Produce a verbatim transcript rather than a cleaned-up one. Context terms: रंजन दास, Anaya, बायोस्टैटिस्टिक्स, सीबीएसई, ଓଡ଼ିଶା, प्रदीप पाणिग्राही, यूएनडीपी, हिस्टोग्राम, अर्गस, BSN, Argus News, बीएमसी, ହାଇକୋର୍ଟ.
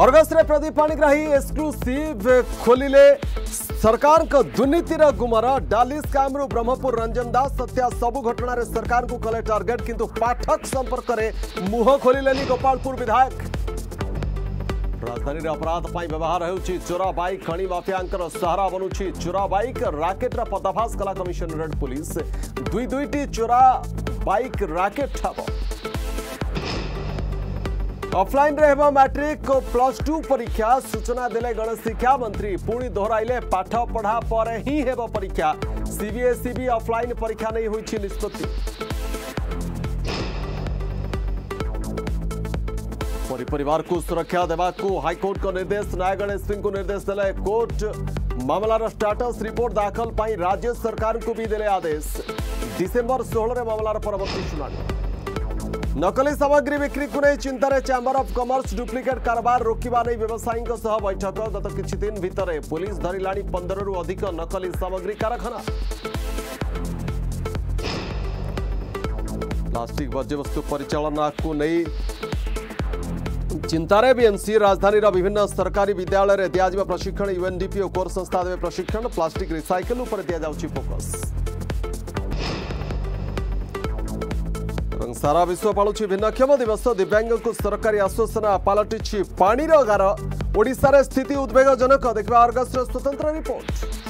अर्गस रे प्रदीप पाणिग्राही एक्सक्लूसिव खोलिले सरकार का दुर्नीतिर गुमरा डाली स्कैम रु ब्रह्मपुर रंजन दास हत्या सबु घटना रे सरकार को कले टार्गेट किंतु पाठक संपर्क रे मुह खोलिले गोपालपुर विधायक राजधानी अपराध पर व्यवहार होउची चोरा बाइक खणी माफियांकर सहारा बनुची चोरा बाइक राकेट रा पर्दाफाश कला कमिशनरेट पुलिस दुई दुईटी चोरा बाइक राकेट ठाब ऑफलाइन रहबा मैट्रिक और प्लस टू परीक्षा सूचना देले गण शिक्षा मंत्री पुणी दोहराइले पाठ पढ़ा पर ही हेबो परीक्षा सीबीएसई भी ऑफलाइन परीक्षा नहीं हुई छी निष्पत्ति परिवार को सुरक्षा देवा को हाईकोर्ट को निर्देश नयागढ़ एसपी को निर्देश देले कोर्ट मामलार स्टाटस रिपोर्ट दाखल पाई राज्य सरकार को भी देले आदेश डिसेम्बर सोलह रे मामलार परवर्ती सुनानी नकली सामग्री बिक्री को नहीं चिंतार चैंबर ऑफ कॉमर्स डुप्लिकेट कारबार रोकवा नहीं व्यवसायी बैठक गत किछि दिन भितरे पुलिस धरिला पंद्रह रु अधिक नकली सामग्री कारखाना प्लास्टिक वर्ज्यवस्तु परिचालन को नहीं चिंतार बीएमसी राजधानी विभिन्न सरकारी विद्यालय दिया प्रशिक्षण यूएनडीपी और कोर संस्था देवे प्रशिक्षण प्लास्टिक रिसाइकल पर दिया फोकस सारा विश्व पालुची भिन्नक्षम दिवस दिव्यांग को सरकारी आश्वासन पलटि पानी गार ओडिशा रे स्थिति उद्वेगजनक देखा आर्गस स्वतंत्र रिपोर्ट।